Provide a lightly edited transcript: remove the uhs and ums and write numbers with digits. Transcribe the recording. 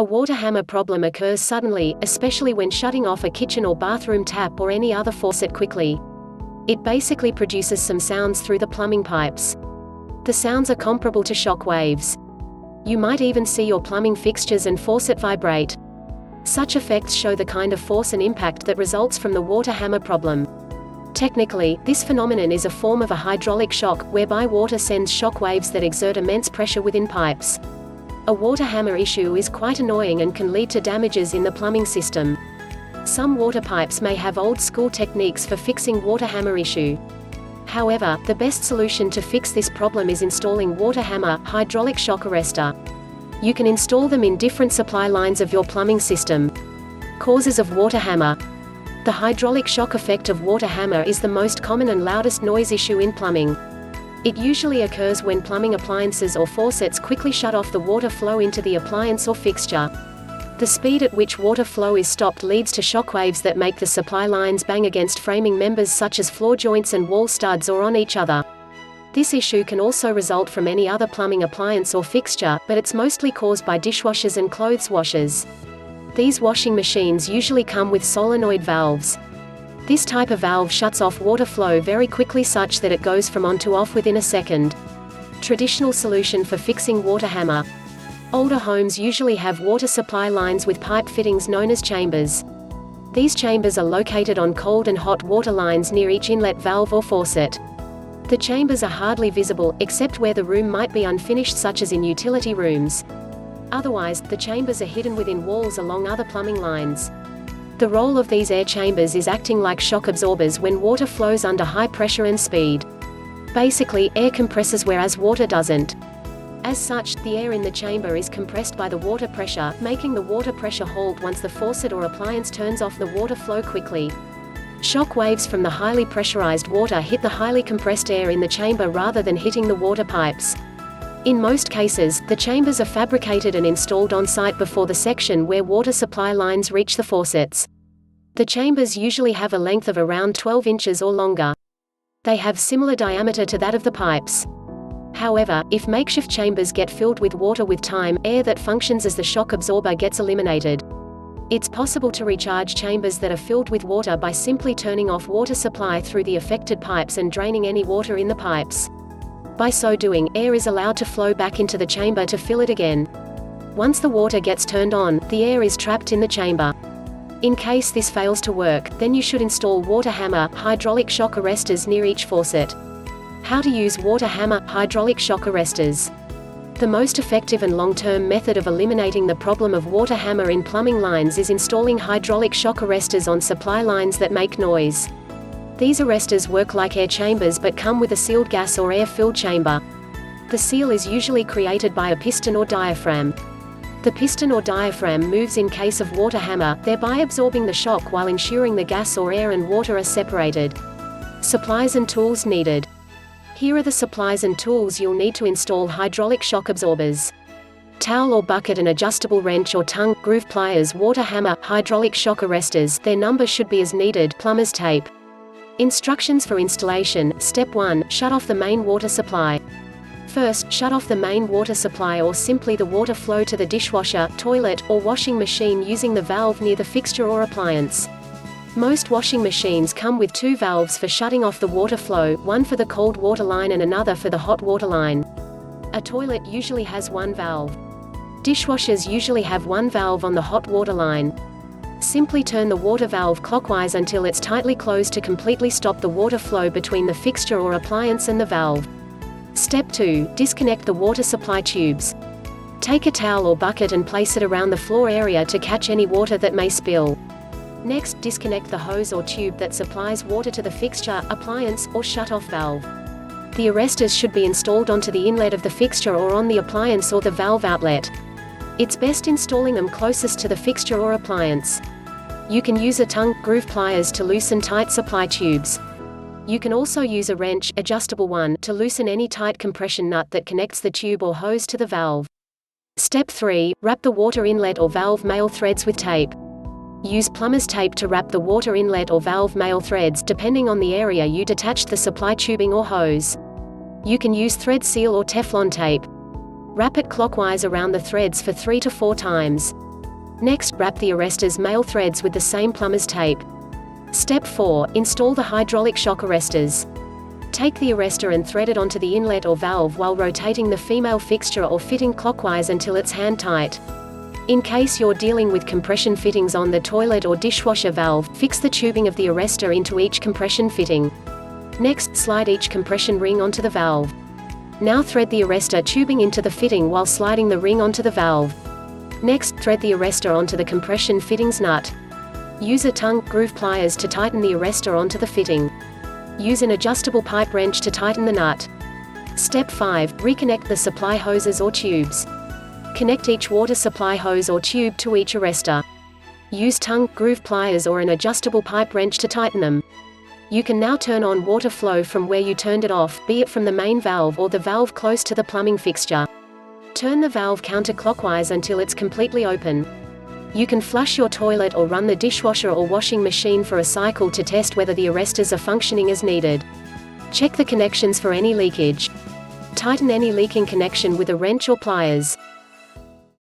A water hammer problem occurs suddenly, especially when shutting off a kitchen or bathroom tap or any other faucet quickly. It basically produces some sounds through the plumbing pipes. The sounds are comparable to shock waves. You might even see your plumbing fixtures and faucet vibrate. Such effects show the kind of force and impact that results from the water hammer problem. Technically, this phenomenon is a form of a hydraulic shock, whereby water sends shock waves that exert immense pressure within pipes. A water hammer issue is quite annoying and can lead to damages in the plumbing system. Some water pipes may have old-school techniques for fixing water hammer issue. However, the best solution to fix this problem is installing water hammer hydraulic shock arrestor. You can install them in different supply lines of your plumbing system. Causes of water hammer. The hydraulic shock effect of water hammer is the most common and loudest noise issue in plumbing. It usually occurs when plumbing appliances or faucets quickly shut off the water flow into the appliance or fixture. The speed at which water flow is stopped leads to shockwaves that make the supply lines bang against framing members such as floor joints and wall studs or on each other. This issue can also result from any other plumbing appliance or fixture, but it's mostly caused by dishwashers and clothes washers. These washing machines usually come with solenoid valves. This type of valve shuts off water flow very quickly such that it goes from on to off within a second. Traditional solution for fixing water hammer. Older homes usually have water supply lines with pipe fittings known as chambers. These chambers are located on cold and hot water lines near each inlet valve or faucet. The chambers are hardly visible, except where the room might be unfinished, such as in utility rooms. Otherwise, the chambers are hidden within walls along other plumbing lines. The role of these air chambers is acting like shock absorbers when water flows under high pressure and speed. Basically, air compresses whereas water doesn't. As such, the air in the chamber is compressed by the water pressure, making the water pressure halt once the faucet or appliance turns off the water flow quickly. Shock waves from the highly pressurized water hit the highly compressed air in the chamber rather than hitting the water pipes. In most cases, the chambers are fabricated and installed on site before the section where water supply lines reach the faucets. The chambers usually have a length of around 12 inches or longer. They have similar diameter to that of the pipes. However, if makeshift chambers get filled with water with time, air that functions as the shock absorber gets eliminated. It's possible to recharge chambers that are filled with water by simply turning off water supply through the affected pipes and draining any water in the pipes. By so doing, air is allowed to flow back into the chamber to fill it again. Once the water gets turned on, the air is trapped in the chamber. In case this fails to work, then you should install water hammer hydraulic shock arrestors near each faucet. How to use water hammer hydraulic shock arrestors. The most effective and long-term method of eliminating the problem of water hammer in plumbing lines is installing hydraulic shock arrestors on supply lines that make noise. These arrestors work like air chambers but come with a sealed gas or air-filled chamber. The seal is usually created by a piston or diaphragm. The piston or diaphragm moves in case of water hammer, thereby absorbing the shock while ensuring the gas or air and water are separated. Supplies and tools needed. Here are the supplies and tools you'll need to install hydraulic shock absorbers. Towel or bucket, an adjustable wrench or tongue, groove pliers, water hammer, hydraulic shock arrestors, their number should be as needed, plumber's tape. Instructions for installation. Step 1. Shut off the main water supply. First, shut off the main water supply or simply the water flow to the dishwasher, toilet, or washing machine using the valve near the fixture or appliance. Most washing machines come with two valves for shutting off the water flow, one for the cold water line and another for the hot water line. A toilet usually has one valve. Dishwashers usually have one valve on the hot water line. Simply turn the water valve clockwise until it's tightly closed to completely stop the water flow between the fixture or appliance and the valve. Step 2. Disconnect the water supply tubes. Take a towel or bucket and place it around the floor area to catch any water that may spill. Next, disconnect the hose or tube that supplies water to the fixture, appliance, or shut-off valve. The arrestors should be installed onto the inlet of the fixture or on the appliance or the valve outlet. It's best installing them closest to the fixture or appliance. You can use a tongue, groove pliers to loosen tight supply tubes. You can also use a wrench, adjustable one, to loosen any tight compression nut that connects the tube or hose to the valve. Step 3. Wrap the water inlet or valve male threads with tape. Use plumber's tape to wrap the water inlet or valve male threads depending on the area you detached the supply tubing or hose. You can use thread seal or Teflon tape. Wrap it clockwise around the threads for 3 to 4 times. Next, wrap the arresters' male threads with the same plumber's tape. Step 4. Install the hydraulic shock arresters. Take the arrestor and thread it onto the inlet or valve while rotating the female fixture or fitting clockwise until it's hand-tight. In case you're dealing with compression fittings on the toilet or dishwasher valve, fix the tubing of the arrestor into each compression fitting. Next, slide each compression ring onto the valve. Now thread the arrestor tubing into the fitting while sliding the ring onto the valve. Next, thread the arrestor onto the compression fittings nut. Use a tongue groove pliers to tighten the arrestor onto the fitting. Use an adjustable pipe wrench to tighten the nut. Step 5. Reconnect the supply hoses or tubes. Connect each water supply hose or tube to each arrestor. Use tongue groove pliers or an adjustable pipe wrench to tighten them. You can now turn on water flow from where you turned it off, be it from the main valve or the valve close to the plumbing fixture. Turn the valve counterclockwise until it's completely open. You can flush your toilet or run the dishwasher or washing machine for a cycle to test whether the arrestors are functioning as needed. Check the connections for any leakage. Tighten any leaking connection with a wrench or pliers.